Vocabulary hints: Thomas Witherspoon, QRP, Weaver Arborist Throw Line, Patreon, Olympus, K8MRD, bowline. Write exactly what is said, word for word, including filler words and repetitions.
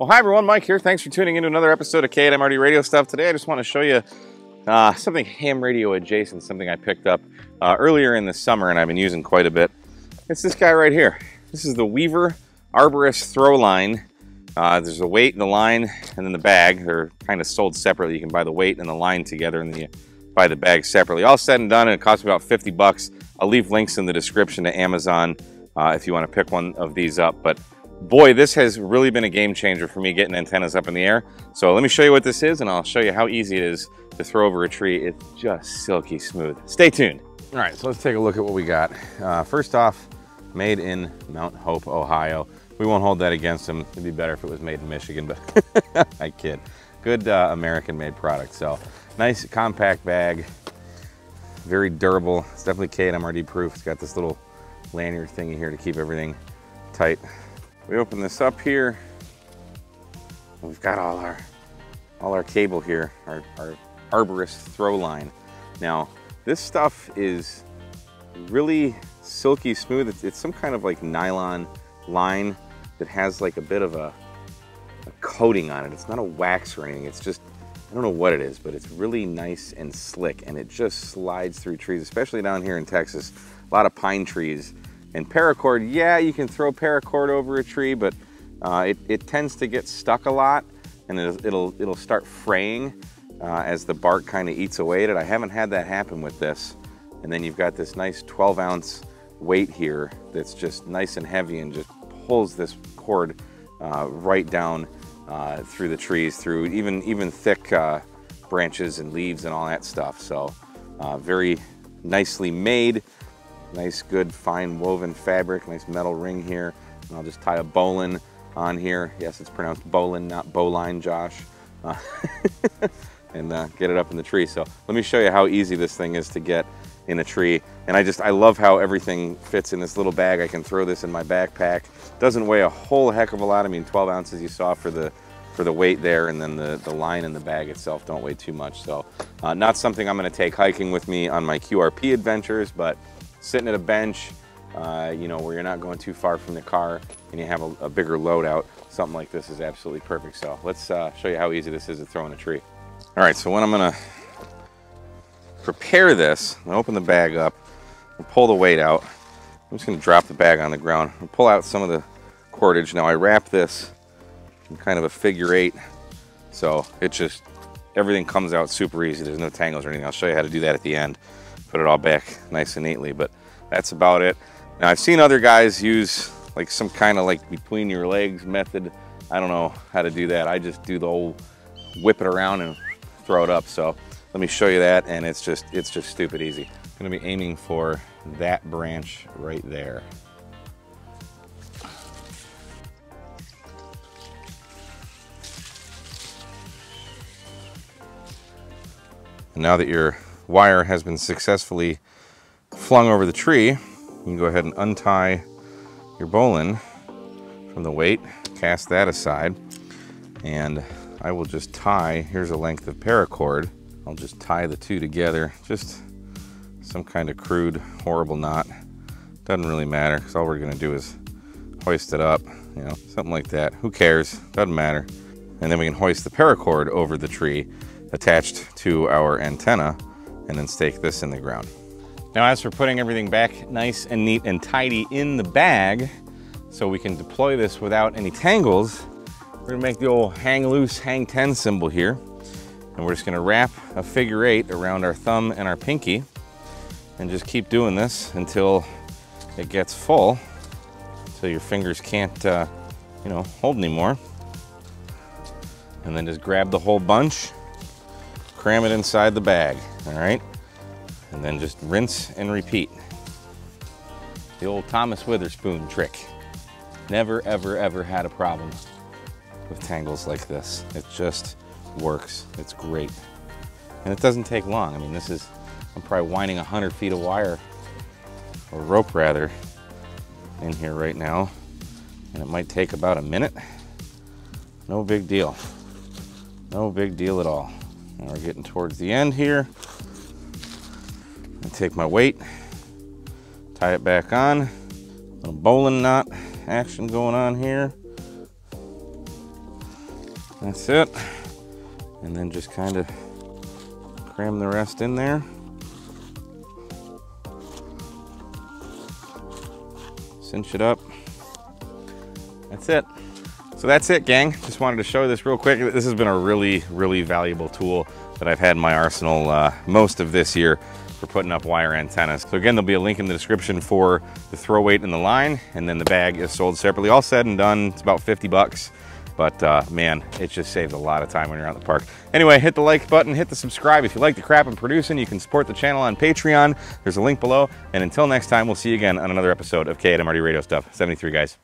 Well, hi everyone, Mike here. Thanks for tuning in to another episode of K eight M R D Radio Stuff. Today I just want to show you uh, something ham radio adjacent, something I picked up uh, earlier in the summer and I've been using quite a bit. It's this guy right here. This is the Weaver Arborist Throw Line. Uh, there's the weight, the line, and then the bag. They're kind of sold separately. You can buy the weight and the line together and then you buy the bag separately. All said and done, and it costs about fifty bucks. I'll leave links in the description to Amazon uh, if you want to pick one of these up. But boy, this has really been a game changer for me getting antennas up in the air. So let me show you what this is and I'll show you how easy it is to throw over a tree. It's just silky smooth. Stay tuned. All right, so let's take a look at what we got. Uh, first off, made in Mount Hope, Ohio. We won't hold that against them. It'd be better if it was made in Michigan, but I kid. Good uh, American-made product. So nice compact bag, very durable. It's definitely K eight M R D proof. It's got this little lanyard thingy here to keep everything tight. We open this up here. We've got all our all our cable here, our, our arborist throw line. Now, this stuff is really silky smooth. It's, it's some kind of like nylon line that has like a bit of a, a coating on it. It's not a wax or anything. It's just, I don't know what it is, but it's really nice and slick and it just slides through trees, especially down here in Texas. A lot of pine trees. And paracord, yeah, you can throw paracord over a tree, but uh, it, it tends to get stuck a lot and it'll, it'll, it'll start fraying uh, as the bark kind of eats away at it. I haven't had that happen with this. And then you've got this nice twelve ounce weight here that's just nice and heavy and just pulls this cord uh, right down uh, through the trees, through even, even thick uh, branches and leaves and all that stuff. So uh, very nicely made. Nice, good, fine woven fabric, nice metal ring here. And I'll just tie a bowline on here. Yes, it's pronounced bowline, not bowline, Josh. Uh, and uh, get it up in the tree. So let me show you how easy this thing is to get in a tree. And I just, I love how everything fits in this little bag. I can throw this in my backpack. Doesn't weigh a whole heck of a lot. I mean, twelve ounces you saw for the for the weight there, and then the, the line and the bag itself don't weigh too much. So uh, not something I'm gonna take hiking with me on my Q R P adventures, but sitting at a bench, uh, you know, where you're not going too far from the car and you have a, a bigger load out, something like this is absolutely perfect. So let's uh, show you how easy this is to throw in a tree. All right, so when I'm gonna prepare this, I'm gonna open the bag up and pull the weight out. I'm just gonna drop the bag on the ground and pull out some of the cordage. Now I wrap this in kind of a figure eight, so it just, everything comes out super easy. There's no tangles or anything. I'll show you how to do that at the end. Put it all back nice and neatly, but that's about it. Now I've seen other guys use like some kind of like between your legs method. I don't know how to do that. I just do the old whip it around and throw it up. So let me show you that, and it's just it's just stupid easy. I'm gonna be aiming for that branch right there. And now that you're wire has been successfully flung over the tree, you can go ahead and untie your bowline from the weight, cast that aside, and I will just tie, here's a length of paracord, I'll just tie the two together, just some kind of crude, horrible knot. Doesn't really matter, because all we're gonna do is hoist it up, you know, something like that. Who cares? Doesn't matter. And then we can hoist the paracord over the tree attached to our antenna, and then stake this in the ground. Now, as for putting everything back nice and neat and tidy in the bag, so we can deploy this without any tangles, we're gonna make the old hang loose, hang ten symbol here. And we're just gonna wrap a figure eight around our thumb and our pinky and just keep doing this until it gets full, so your fingers can't, uh, you know, hold anymore. And then just grab the whole bunch, cram it inside the bag, all right? And then just rinse and repeat. The old Thomas Witherspoon trick. Never, ever, ever had a problem with tangles like this. It just works, it's great. And it doesn't take long. I mean, this is, I'm probably winding one hundred feet of wire, or rope rather, in here right now. And it might take about a minute. No big deal. No big deal at all. Now we're getting towards the end here. I take my weight, tie it back on. Little bowline knot action going on here. That's it. And then just kind of cram the rest in there. Cinch it up. That's it. So that's it, gang. Just wanted to show this real quick. This has been a really, really valuable tool that I've had in my arsenal uh, most of this year for putting up wire antennas. So again, there'll be a link in the description for the throw weight and the line, and then the bag is sold separately. All said and done, it's about fifty bucks, but uh, man, it just saved a lot of time when you're out in the park. Anyway, hit the like button, hit the subscribe. If you like the crap I'm producing, you can support the channel on Patreon. There's a link below, and until next time, we'll see you again on another episode of K eight M R D Radio Stuff. seventy-three, guys.